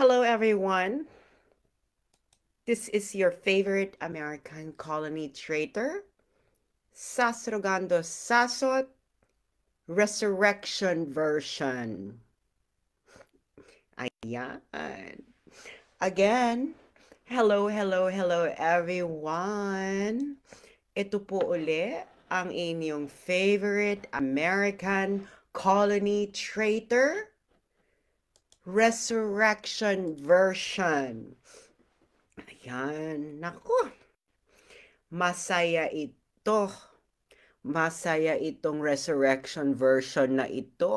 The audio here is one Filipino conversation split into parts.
Hello, everyone. This is your favorite American colony traitor, Sasrogando Sasot, Resurrection Version. Ayan. Again, hello, everyone. Ito po uli ang inyong favorite American colony traitor, Resurrection Version. Ayan, naku. Masaya ito. Masaya itong Resurrection Version na ito.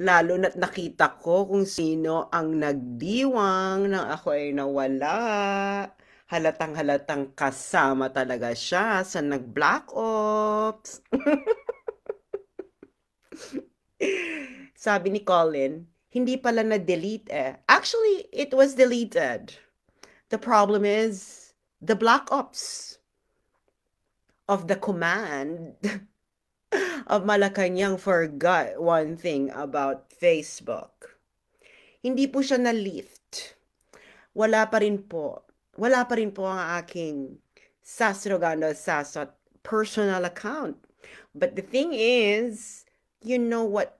Lalo na't nakita ko kung sino ang nagdiwang nang ako ay nawala. Halatang-halatang kasama talaga siya sa nag-Black Ops. Sabi ni Colin, hindi pala na-delete eh. Actually, it was deleted. The problem is the Black Ops of the command of Malacanang forgot one thing about Facebook. Hindi po siya na-lift. Wala pa rin po ang aking Sasrogando Sasot personal account. But the thing is, you know what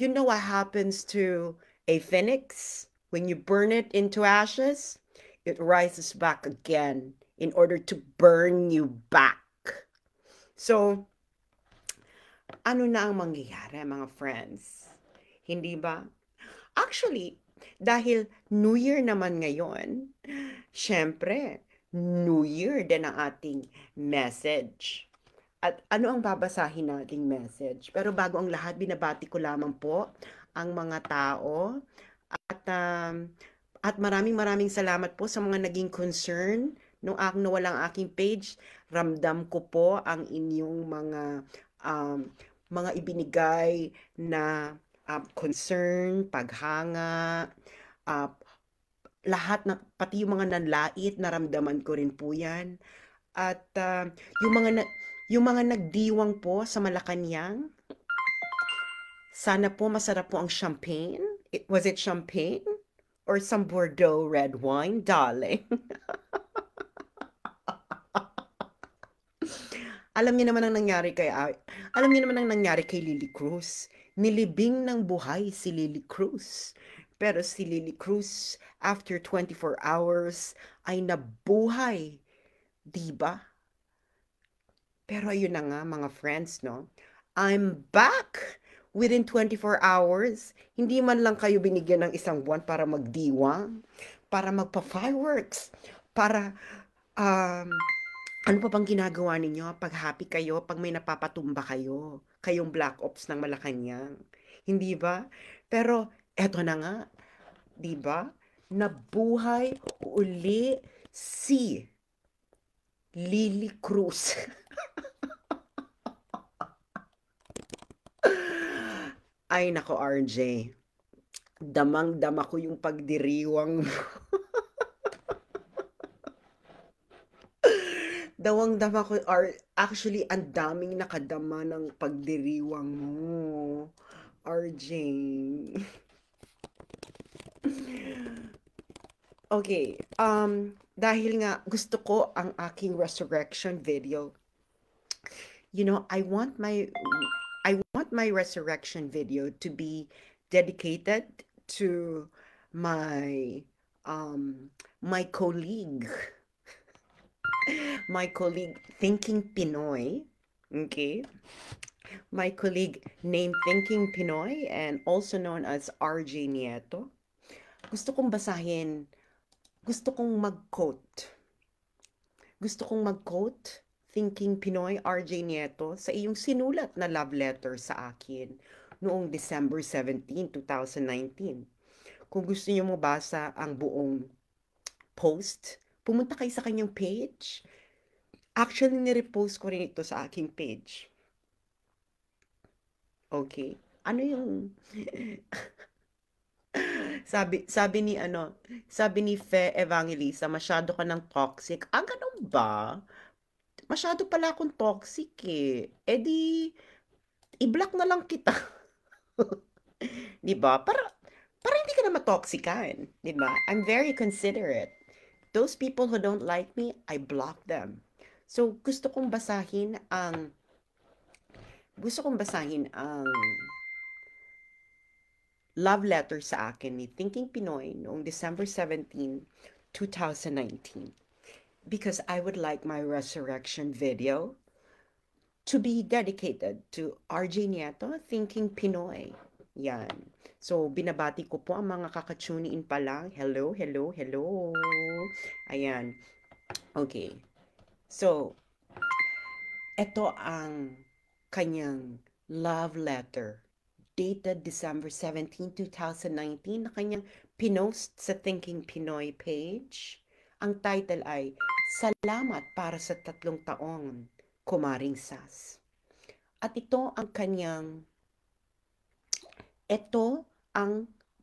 happens to a phoenix when you burn it into ashes? It rises back again in order to burn you back. So, ano na ang mangyayari, mga friends? Hindi ba? Actually, dahil New Year naman ngayon, syempre, New Year din ang ating message. At ano ang babasahin nating message? Pero bago ang lahat, binabati ko lamang po ang mga tao at maraming salamat po sa mga naging concern nung nawalang aking page. Ramdam ko po ang inyong mga ibinigay na concern, paghanga, lahat na, pati yung mga nanlait, naramdaman ko rin po yan. At yung mga nagdiwang po sa Malacanang, sana po masarap po ang champagne. Was it champagne? Or some Bordeaux red wine, darling? Alam niyo naman ang nangyari kay Lily Cruz. Nilibing ng buhay si Lily Cruz. Pero si Lily Cruz, after 24 hours, ay nabuhay. Diba? Pero ayun na nga, mga friends, no? I'm back within 24 hours. Hindi man lang kayo binigyan ng isang buwan para magdiwang, para magpa-fireworks, para, ano pa bang ginagawa ninyo? Pag happy kayo, pag may napapatumba kayo, kayong Black Ops ng Malacanang. Hindi ba? Pero, eto na nga, diba? Nabuhay uli si Lily Cruz. Ay nako, RJ. Damang-dama ko yung pagdiriwang mo. Dawang-dama ko. Actually, ang daming nakadama ng pagdiriwang mo, RJ. Okay, dahil nga gusto ko ang aking resurrection video. You know, I want my resurrection video to be dedicated to my my colleague Thinking Pinoy. Okay, my colleague named Thinking Pinoy and also known as RJ Nieto. Gusto kong basahin. Gusto kong mag-quote Thinking Pinoy, RJ Nieto, sa iyong sinulat na love letter sa akin noong December 17, 2019. Kung gusto niyo mabasa ang buong post, pumunta kayo sa kanyang page. Actually, nirepost ko rin ito sa aking page. Okay. Ano yung... Sabi ni Fe Evangelista, masyado ka ng toxic. Ah, ganun ba? Masyado pala akong toxic eh. E di, i-block na lang kita. Diba? Para, parang hindi ka na matoxican, di ba? I'm very considerate. Those people who don't like me, I block them. So, gusto kong basahin ang love letter sa akin ni Thinking Pinoy noong December 17, 2019. Because I would like my resurrection video to be dedicated to RJ Nieto, Thinking Pinoy. Yan. So, binabati ko po ang mga kakatuniin pa lang. Hello, hello, hello. Ayan. Okay. So, ito ang kanyang love letter dated December 17, 2019 na kanyang pinost sa Thinking Pinoy page. Ang title ay, Salamat para sa 3 taon, Kumaring Sas. At ito ang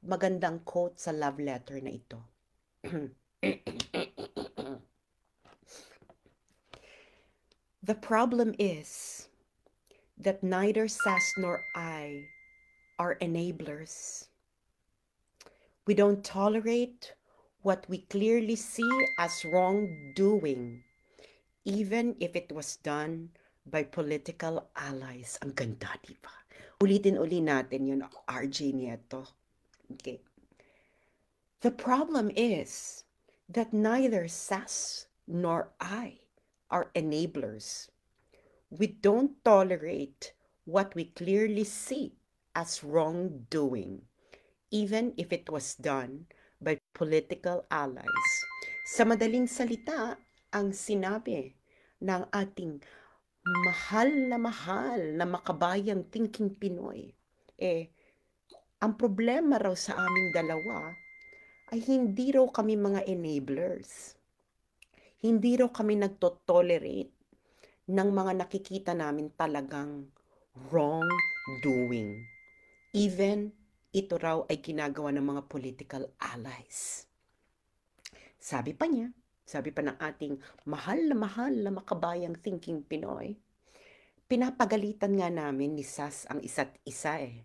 magandang quote sa love letter na ito. The problem is that neither Sas nor I are enablers. We don't tolerate what we clearly see as wrongdoing, even if it was done by political allies. Ang ganda, di ba? Ulitin natin yun, RJ Nieto. Okay. The problem is that neither Sas nor I are enablers. We don't tolerate what we clearly see as wrongdoing, even if it was done by political allies. Sa madaling salita, ang sinabi ng ating mahal na makabayang Thinking Pinoy, ang problema raw sa aming dalawa ay hindi raw kami mga enablers. Hindi raw kami nagtotolerate ng mga nakikita namin talagang wrong doing. Even ito raw ay ginagawa ng mga political allies. Sabi pa niya, sabi pa ng ating mahal na makabayang Thinking Pinoy, pinapagalitan nga namin ni Sas ang isa't isa eh.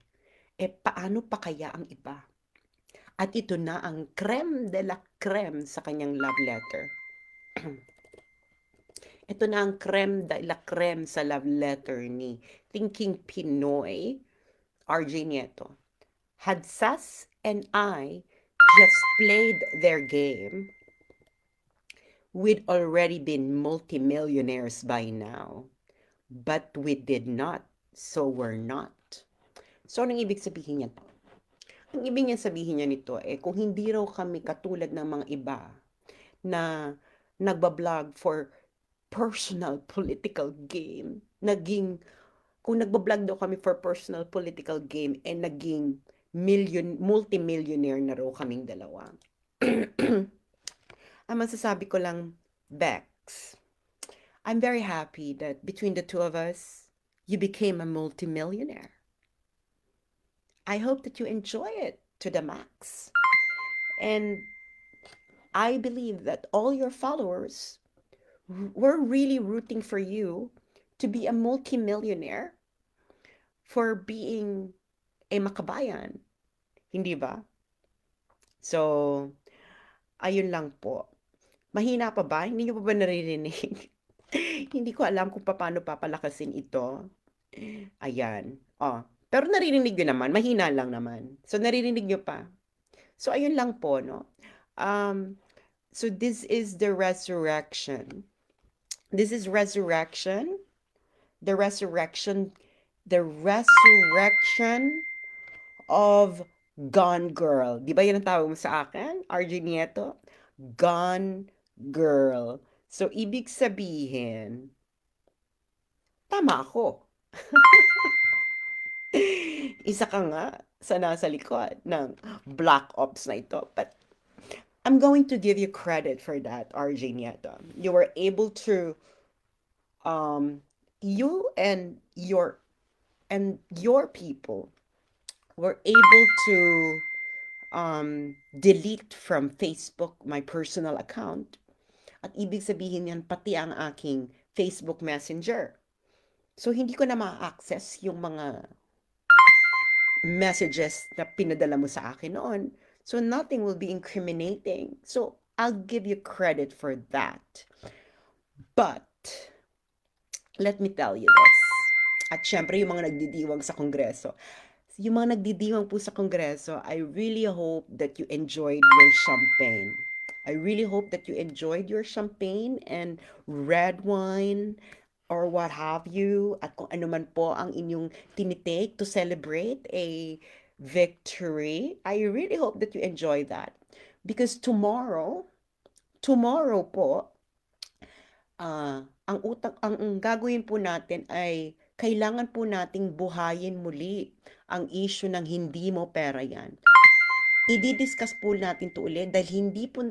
Paano pa kaya ang iba? At ito na ang creme de la creme sa kanyang love letter. Ito na ang creme de la creme sa love letter ni Thinking Pinoy, RJ Nieto. Had Sas and I just played their game, we'd already been multimillionaires by now, but we did not, so we're not. So, anong ibig sabihin niya? Ang ibig niya sabihin niya nito, kung hindi raw kami katulad ng mga iba na nagbablog for personal political game, kung nagbablog daw kami for personal political game, naging multimillionaire na raw kaming dalawa. Ang masasabi ko lang, Bex, I'm very happy that between the two of us, you became a multimillionaire. I hope that you enjoy it to the max. And I believe that all your followers were really rooting for you to be a multimillionaire, for being a makabayan. Hindi ba? So, ayun lang po. Mahina pa ba? Hindi nyo pa ba naririnig? Hindi ko alam kung paano papalakasin ito. Ayan. Oh, pero naririnig nyo naman. Mahina lang naman. So, naririnig nyo pa. So, ayun lang po, no? So, this is the resurrection. This is resurrection. The resurrection of Gone Girl. Di ba yun ang tawag mo sa akin, RJ Nieto? Gone Girl. So, ibig sabihin, tama ako. Isa ka nga sa nasa likod ng Black Ops na ito. But, I'm going to give you credit for that, RJ Nieto. You were able to, you and your people were able to delete from Facebook my personal account. At ibig sabihin yan, pati ang aking Facebook Messenger. So, hindi ko na ma-access yung mga messages na pinadala mo sa akin noon. So nothing will be incriminating. So I'll give you credit for that. But let me tell you this. At syempre, yung mga nagdidiwang sa Kongreso. Yung mga nagdidiwang po sa Kongreso, I really hope that you enjoyed your champagne. I really hope that you enjoyed your champagne and red wine or what have you. At kung ano man po ang inyong tinitake to celebrate a victory. I really hope that you enjoy that. Because tomorrow po, ang gagawin po natin ay kailangan po nating buhayin muli ang issue ng hindi mo pera yan. I-discuss po natin ito ulit dahil hindi po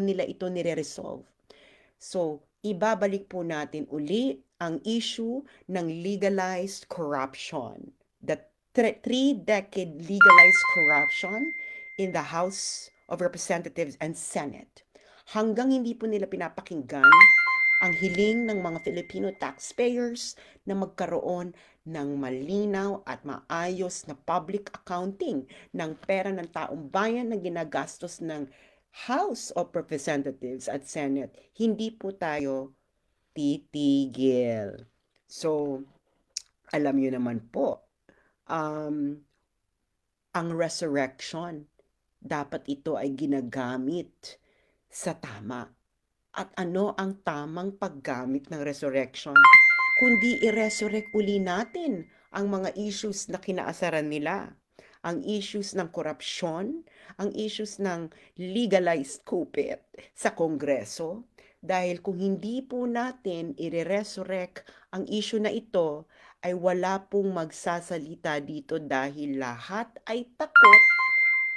nila ito nire-resolve. So, ibabalik po natin uli ang issue ng legalized corruption. The three-decade legalized corruption in the House of Representatives and Senate. Hanggang hindi po nila pinapakinggan ang hiling ng mga Filipino taxpayers na magkaroon ng malinaw at maayos na public accounting ng pera ng taong bayan na ginagastos ng House of Representatives at Senate. Hindi po tayo titigil. So, alam niyo naman po, ang resurrection, dapat ito ay ginagamit sa tama. At ano ang tamang paggamit ng resurrection? Kundi i-resurrect uli natin ang mga issues na kinaasaran nila. Ang issues ng korupsyon, ang issues ng legalized kupit sa Kongreso. Dahil kung hindi po natin i-resurrect ang issue na ito, ay wala pong magsasalita dito dahil lahat ay takot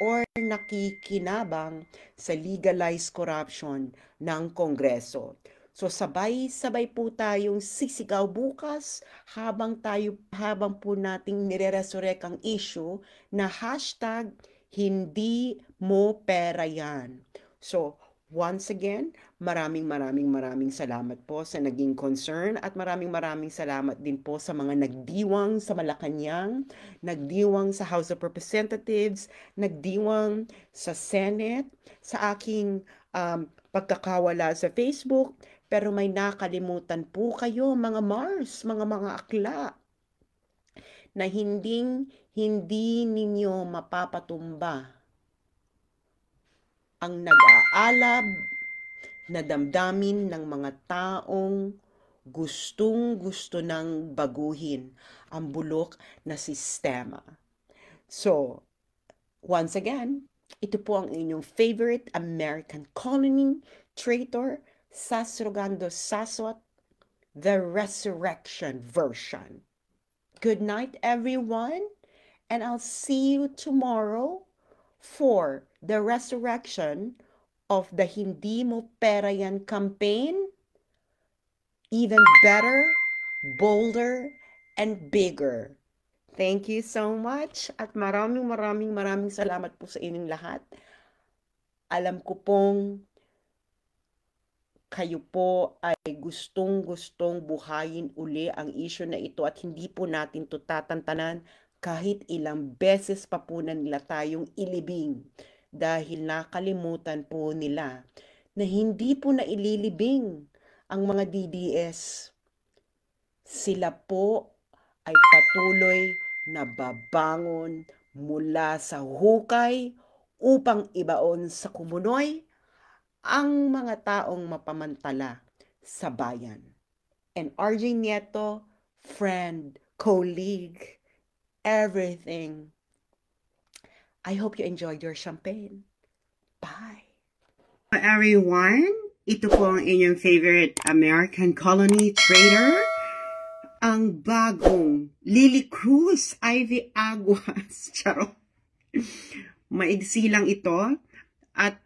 or nakikinabang sa legalized corruption ng Kongreso. So sabay-sabay po tayong sisigaw bukas habang po nating nire-resurrect ang issue na hashtag hindi mo pera yan. So once again, maraming salamat po sa naging concern at maraming salamat din po sa mga nagdiwang sa Malacanang, nagdiwang sa House of Representatives, nagdiwang sa Senate, sa aking pagkakawala sa Facebook, pero may nakalimutan po kayo mga Mars, mga akla na hindi ninyo mapapatumba ang nag-aalab na damdamin ng mga taong gustong-gusto ng baguhin ang bulok na sistema. So, once again, ito po ang inyong favorite American colony, traitor, Sasrogando Saswat, the resurrection version. Good night, everyone, and I'll see you tomorrow for the resurrection of the Hindi Mo Pera Yan campaign. Even better, bolder, and bigger. Thank you so much at maraming salamat po sa inyong lahat. Alam ko pong kayo po ay gustong-gustong buhayin uli ang issue na ito at hindi po natin ito tatantanan kahit ilang beses pa po na nila tayong ilibing dahil nakalimutan po nila na hindi po na ililibing ang mga DDS. Sila po ay patuloy na babangon mula sa hukay upang ibaon sa kumunoy ang mga taong mapamantala sa bayan. And RJ Nieto, friend, colleague, everything. I hope you enjoyed your champagne. Bye. Hello everyone, ito po ang inyong favorite American colony trader. Ang bagong Lily Cruz, Ivy Aguas, charot. Maigsi lang ito. At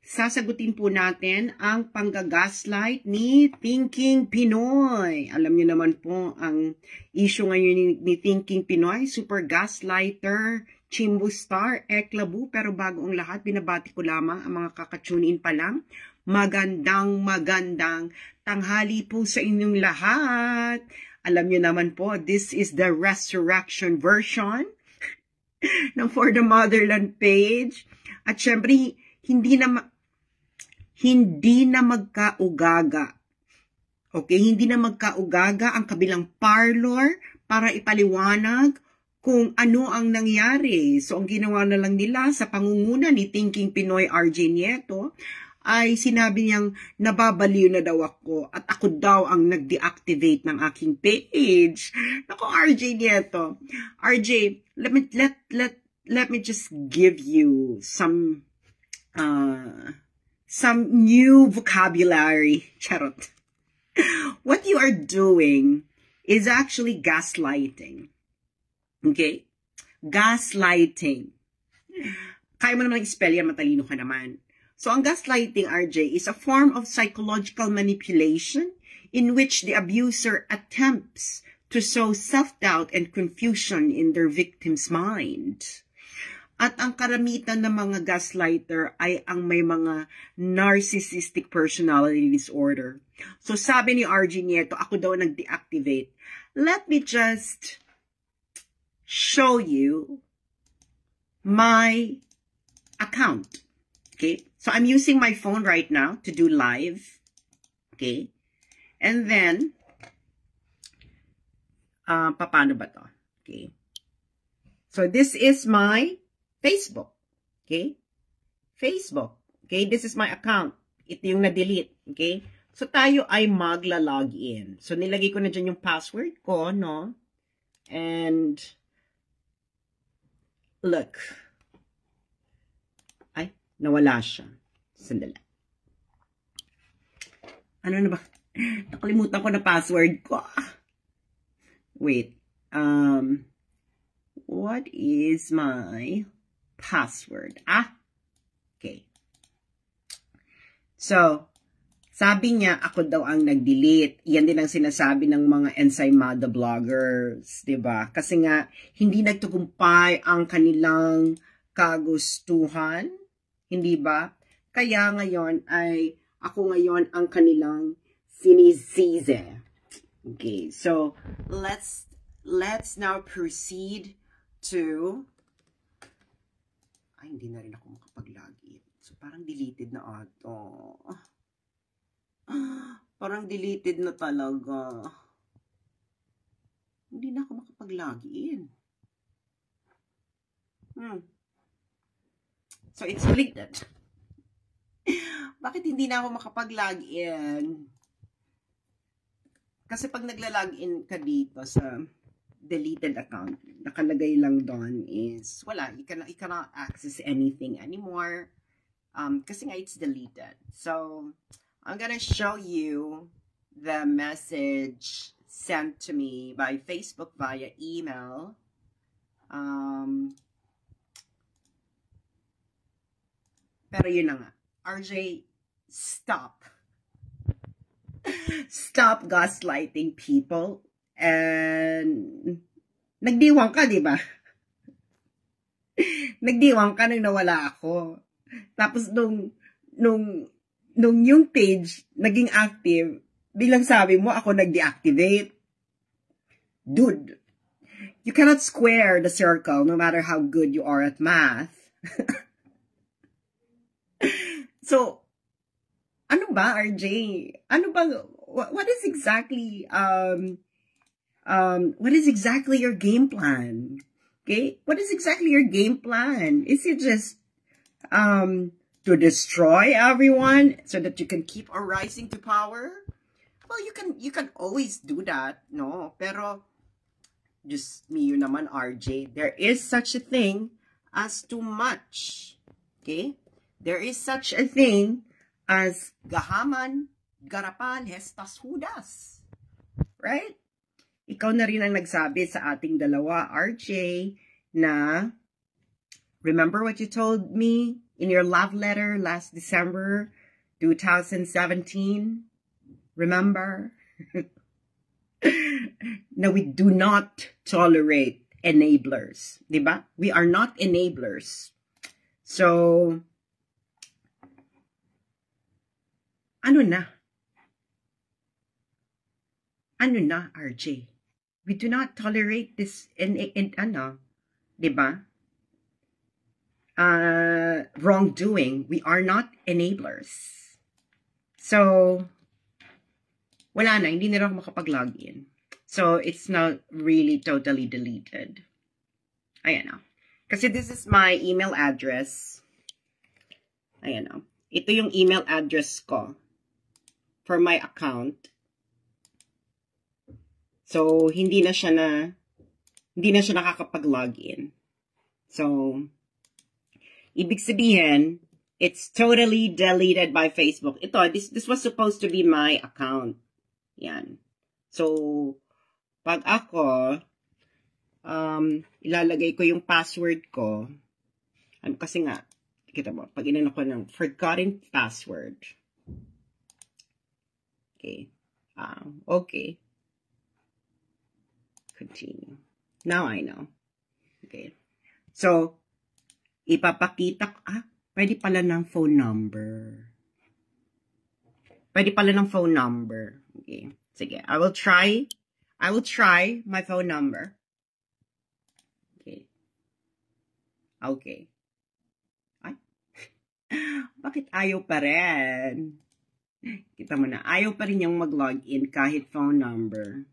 sasagutin po natin ang panggagaslight ni Thinking Pinoy. Alam niyo naman po ang issue ngayon ni Thinking Pinoy, super gaslighter, Chimbo Star, Eklabu. Pero bago ang lahat, binabati ko lamang ang mga kakatune in pa lang. Magandang tanghali po sa inyong lahat. Alam niyo naman po, this is the resurrection version ng For the Motherland page. At syempre, hindi na magkaugaga. Okay, hindi na magkaugaga ang kabilang parlor para ipaliwanag kung ano ang nangyari. So, ang ginawa na lang nila sa pangunguna ni Thinking Pinoy RJ Nieto, ay sinabi niyang nababaliw na daw ako at ako daw ang nag-deactivate ng aking page. Naku, RJ Nieto. RJ, let me just give you some new vocabulary. Charot. What you are doing is actually gaslighting. Okay? Gaslighting. Kaya mo naman i-spell yan, matalino ka naman. So, ang gaslighting, RJ, is a form of psychological manipulation in which the abuser attempts to sow self-doubt and confusion in their victim's mind. At ang karamitan ng mga gaslighter ay ang may mga narcissistic personality disorder. So, sabi ni RJ Nieto, ako daw nag-deactivate. Let me just show you my account. Okay, so I'm using my phone right now to do live. Okay, and then, paano ba to? Okay, so this is my Facebook. Okay, Facebook. Okay, this is my account. Ito yung na-delete. Okay, so tayo ay magla-login. So nilagay ko na dyan yung password ko, no? And, look. Nawala siya. Sandali. Ano na ba? Nakalimutan ko na password ko. Wait. What is my password? Ah. Okay. So, sabi niya, ako daw ang nag-delete. Yan din ang sinasabi ng mga Ensaymada bloggers, diba? Kasi nga, hindi nagtugumpay ang kanilang kagustuhan. Hindi ba? Kaya ngayon ay ako ngayon ang kanilang sinisisi. Okay, so let's now proceed to hindi na rin ako makapag-login. So parang deleted na ato. Parang deleted na talaga. Hindi na ako makapag-login. So, it's deleted. Bakit hindi na ako makapag-login? Kasi pag nagla-login ka dito sa deleted account, nakalagay lang doon is, wala, you cannot access anything anymore. Kasi nga, it's deleted. So, I'm gonna show you the message sent to me by Facebook via email. Pero yun na nga. RJ, stop. Stop gaslighting people. And, nagdiwang ka, di ba? Nagdiwang ka nung nawala ako. Tapos, nung yung page naging active, bilang sabi mo, ako nag-deactivate. Dude, you cannot square the circle no matter how good you are at math. So, ano ba, RJ? Ano ba, what is exactly your game plan? Okay? What is exactly your game plan? Is it just to destroy everyone so that you can keep arising to power? Well, you can always do that, no? Pero, just me, you naman, RJ, there is such a thing as too much. Okay? There is such a thing as gahaman, garapan, hestas, hudas. Right? Ikaw na rin ang nagsabi sa ating dalawa, RJ, na remember what you told me in your love letter last December 2017? Remember? Na we do not tolerate enablers. Diba? We are not enablers. So, Ano na, RJ? We do not tolerate this, diba? wrongdoing. We are not enablers. So, wala na, hindi na ako makapag-login. So, it's not really totally deleted. Ayan na. Kasi this is my email address. Ayan na. Ito yung email address ko for my account. So, hindi na siya nakakapag-login. So, ibig sabihin, it's totally deleted by Facebook. Ito, this was supposed to be my account. Yan. So, pag ako, ilalagay ko yung password ko. Ano kasi nga, kita mo, pag inano ko ng forgotten password. Okay. Okay. Continue. Now I know. Okay. So, ipapakita ko, pwede pala ng phone number. Okay. Sige. I will try my phone number. Okay. Okay. Ay. Bakit ayaw pa rin? Kita mo na, ayaw pa rin yung mag-log in kahit phone number.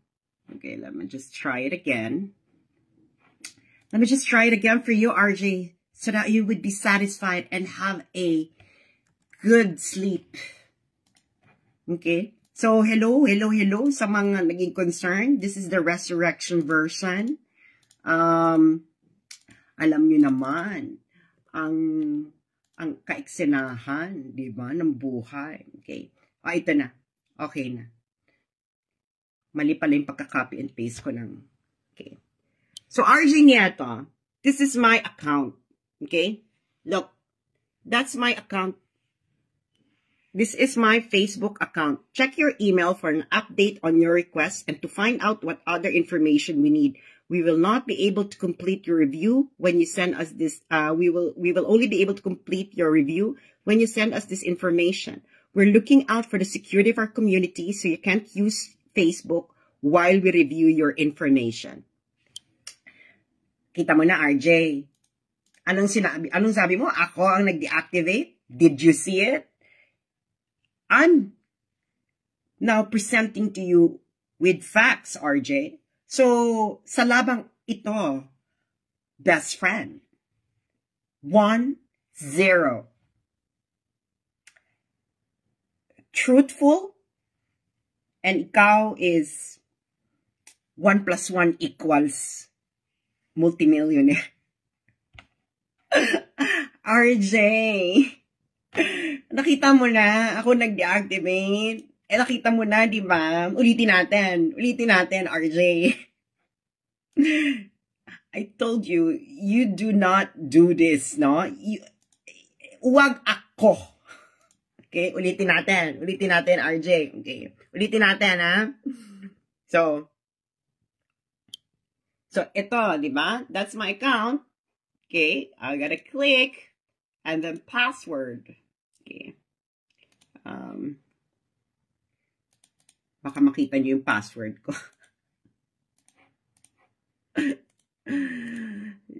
Okay, let me just try it again. Let me just try it again for you, RJ, so that you would be satisfied and have a good sleep. Okay, so hello sa mga naging concerned. This is the resurrection version. Alam nyo naman, ang kaiksinahan, di ba, ng buhay. Okay, ito na. Okay na. Mali pala yung pagka-copy and paste ko ng... Okay. So, RJ Nieto, this is my account. Okay? Look, that's my account. This is my Facebook account. Check your email for an update on your request and to find out what other information we need. We will not be able to complete your review when you send us this... we will only be able to complete your review when you send us this information. We're looking out for the security of our community, so you can't use Facebook while we review your information. Kita mo na, RJ. Anong sabi mo? Ako ang nag-deactivate? Did you see it? I'm now presenting to you with facts, RJ. So, sa labang ito, best friend, 1-0. Truthful. And ikaw is 1 + 1 = multimillionaire. RJ, nakita mo na ako nag-deactivate. Eh, nakita mo na, di ba? Ulitin natin, RJ. I told you, you do not do this, no? Huwag ako. Okay, ulitin natin, RJ. Okay, ulitin natin, ha? So, ito, di ba? That's my account. Okay, I gotta click, and then password. Okay. Baka makita niyo yung password ko.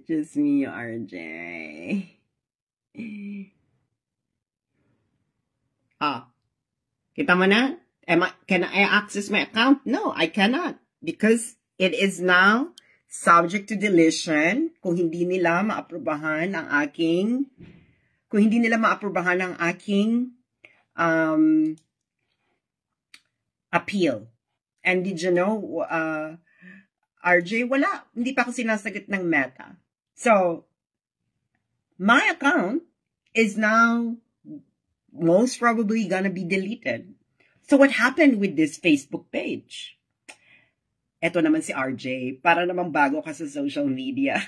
Just me, RJ. Kita mo na? Can I access my account? No, I cannot. Because it is now subject to deletion kung hindi nila maaprubahan ang aking appeal. And did you know, RJ, wala. Hindi pa ako sinasagot ng Meta. So, my account is now most probably gonna be deleted. So what happened with this Facebook page? Eto naman si RJ, para naman bago ka sa social media.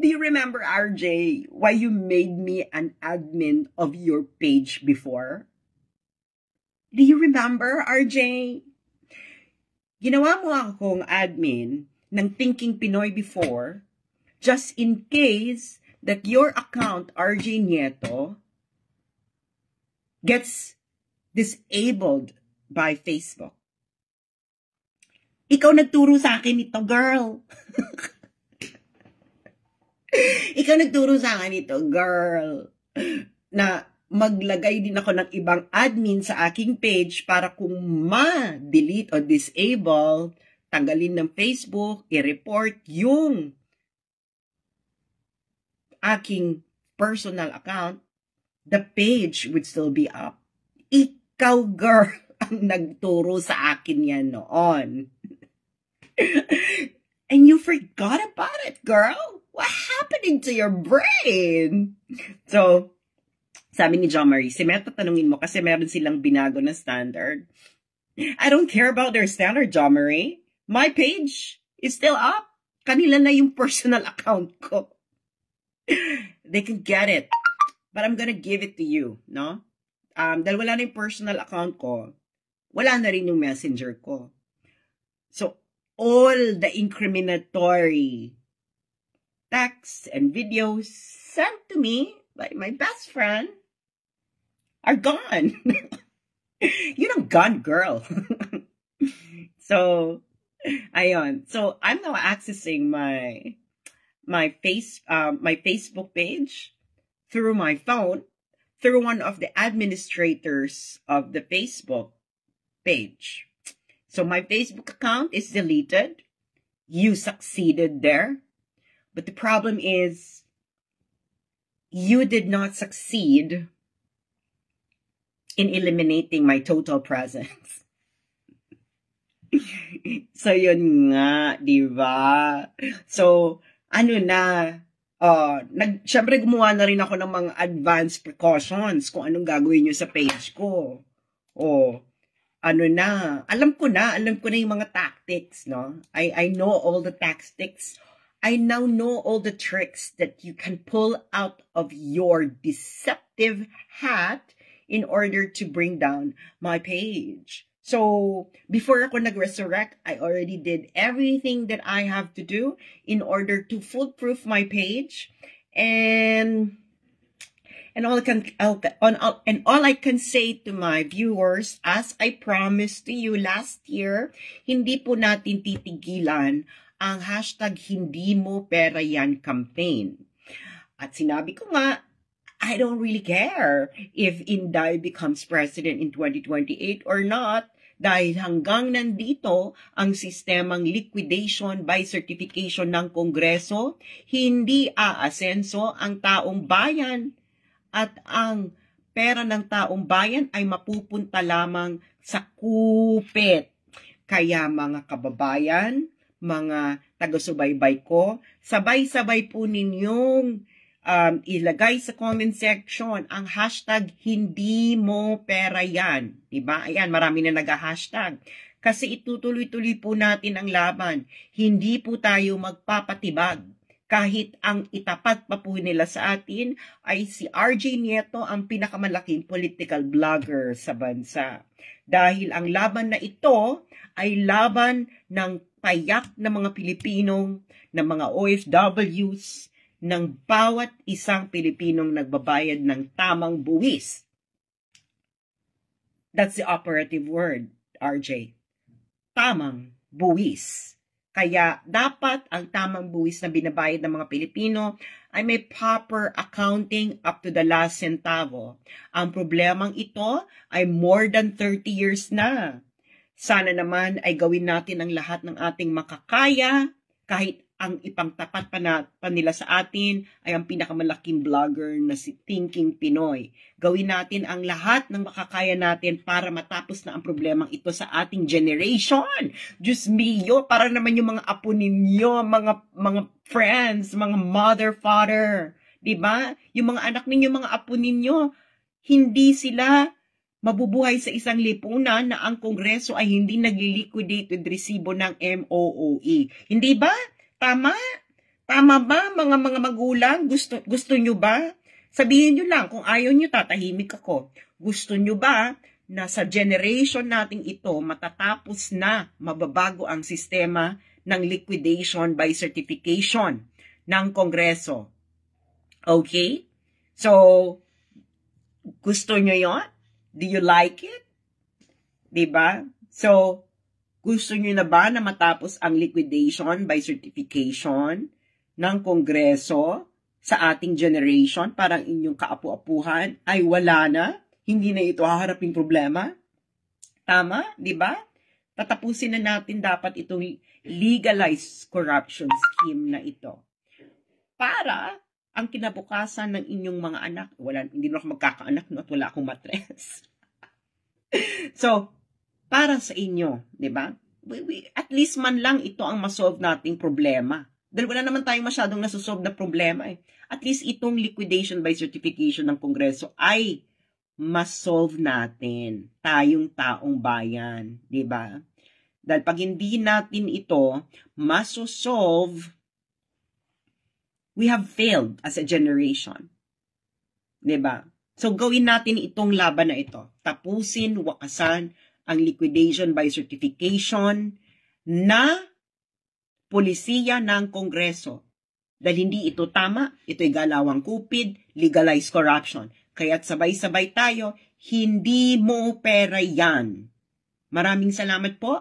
Do you remember, RJ, why you made me an admin of your page before? Do you remember, RJ? Ginawa mo akong admin ng Thinking Pinoy before, just in case that your account, RJ Nieto, gets disabled by Facebook. Ikaw nagturo sa akin ito, girl. Ikaw nagturo sa akin ito, girl, na maglagay din ako ng ibang admin sa aking page para kung ma-delete o disable, tanggalin ng Facebook, i-report yung aking personal account, the page would still be up. Ikaw, girl, ang nagturo sa akin yan noon. And you forgot about it, girl. What happening to your brain? So, sabi ni John Marie, si Matt, tatanungin mo kasi meron silang binago na standard. I don't care about their standard, John Marie. My page is still up. Kanila na yung personal account ko. They can get it. But I'm gonna give it to you, no? Dahil wala na yung personal account ko, wala na rin yung messenger ko. So, all the incriminatory texts and videos sent to me by my best friend are gone. You're a gone girl. So, ayun. So, I'm now accessing my Facebook page through my phone, through one of the administrators of the Facebook page. So my Facebook account is deleted. You succeeded there. But the problem is, you did not succeed in eliminating my total presence. So yun nga, di ba? So, ano na, syempre gumawa na rin ako ng mga advanced precautions kung anong gagawin nyo sa page ko. O, ano na, alam ko na yung mga tactics, no? I know all the tactics. I now know all the tricks that you can pull out of your deceptive hat in order to bring down my page. So, before ako nag-resurrect, I already did everything that I have to do in order to foolproof my page. And all I can say to my viewers, as I promised to you last year, hindi po natin titigilan ang hashtag hindi mo pera yan campaign. At sinabi ko nga, I don't really care if Inday becomes president in 2028 or not. Dahil hanggang nandito ang sistemang liquidation by certification ng Kongreso, hindi aasenso ang taong bayan at ang pera ng taong bayan ay mapupunta lamang sa kupit. Kaya mga kababayan, mga taga-subaybay ko, sabay-sabay po ninyong ilagay sa comment section ang hashtag hindi mo pera yan. Diba? Ayan, marami na nag-hashtag. Kasi itutuloy-tuloy po natin ang laban. Hindi po tayo magpapatibag. Kahit ang itapat pa po nila sa atin ay si RJ Nieto, ang pinakamalaking political blogger sa bansa. Dahil ang laban na ito ay laban ng payak na mga Pilipinong, ng mga OFWs, ng bawat isang Pilipinong nagbabayad ng tamang buwis. That's the operative word, RJ. Tamang buwis. Kaya dapat ang tamang buwis na binabayad ng mga Pilipino ay may proper accounting up to the last centavo. Ang problemang ito ay more than 30 years na. Sana naman ay gawin natin ang lahat ng ating makakaya kahit ang ipangtapat pa nila sa atin ay ang pinakamalaking vlogger na si Thinking Pinoy. Gawin natin ang lahat ng makakaya natin para matapos na ang problemang ito sa ating generation. Diyos mio, para naman yung mga apo ninyo, mga friends, mga mother, father. Diba? Yung mga anak ninyo, mga apo ninyo, hindi sila mabubuhay sa isang lipunan na ang Kongreso ay hindi nag-liquidate with resibo ng MOOE. Hindi ba? Tama? Tama ba mga magulang? Gusto nyo ba? Sabihin nyo lang, kung ayaw nyo, tatahimik ako. Gusto nyo ba na sa generation nating ito, matatapos na mababago ang sistema ng liquidation by certification ng Kongreso? Okay? So, gusto nyo yon? Do you like it? Diba? So, gusto nyo na ba na matapos ang liquidation by certification ng Kongreso sa ating generation, parang inyong kaapu-apuhan ay wala na, hindi na ito haharaping problema. Tama, di ba? Tatapusin na natin dapat itong legalized corruption scheme na ito. Para ang kinabukasan ng inyong mga anak, wala, hindi na ako magkakaanak no, at wala akong matres. So, para sa inyo, di ba? At least man lang ito ang masolve nating problema. Dahil wala naman tayong masyadong nasusolve na problema eh. At least itong liquidation by certification ng Kongreso ay masolve natin tayong taong bayan, di ba? Dahil pag hindi natin ito masosolve, we have failed as a generation. Diba? So, gawin natin itong laban na ito. Tapusin, wakasan ang liquidation by certification na polisiya ng Kongreso. Dahil hindi ito tama, ito'y galawang kupid, legalized corruption. Kaya't sabay-sabay tayo, hindi mo pera yan. Maraming salamat po.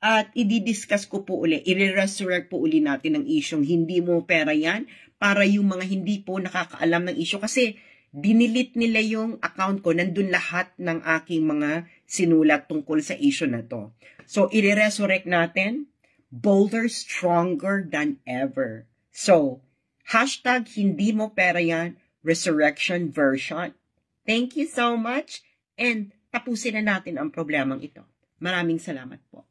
At i-discuss ko po uli, i-resurrect po uli natin ang isyong hindi mo pera yan para yung mga hindi po nakakaalam ng isyo. Kasi dinilit nila yung account ko, nandun lahat ng aking mga sinulat tungkol sa isyo na to. So, i-resurrect natin, bolder, stronger than ever. So, hashtag hindi mo pera yan, resurrection version. Thank you so much and tapusin na natin ang problemang ito. Maraming salamat po.